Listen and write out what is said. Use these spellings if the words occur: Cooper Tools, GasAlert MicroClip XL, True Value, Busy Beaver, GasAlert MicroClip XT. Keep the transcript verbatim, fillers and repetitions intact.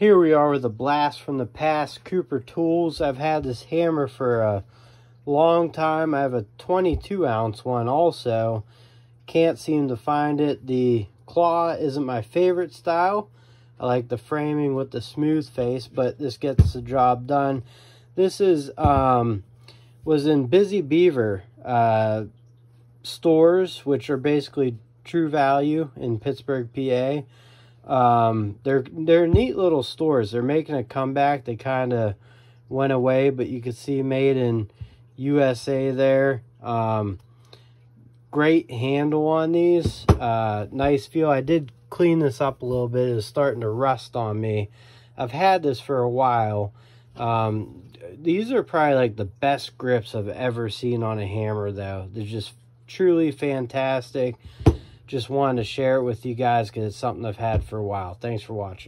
Here we are with a blast from the past, Cooper Tools. I've had this hammer for a long time. I have a twenty-two ounce one also. Can't seem to find it. The claw isn't my favorite style. I like the framing with the smooth face, but this gets the job done. This is um, was in Busy Beaver uh, stores, which are basically True Value in Pittsburgh, P A. um they're they're neat little stores. They're making a comeback. They kind of went away, but you could see made in U S A there. Um great handle on these, uh nice feel. I did clean this up a little bit. It's starting to rust on me. I've had this for a while. Um these are probably like the best grips I've ever seen on a hammer though. They're just truly fantastic. Just wanted to share it with you guys because it's something I've had for a while. Thanks for watching.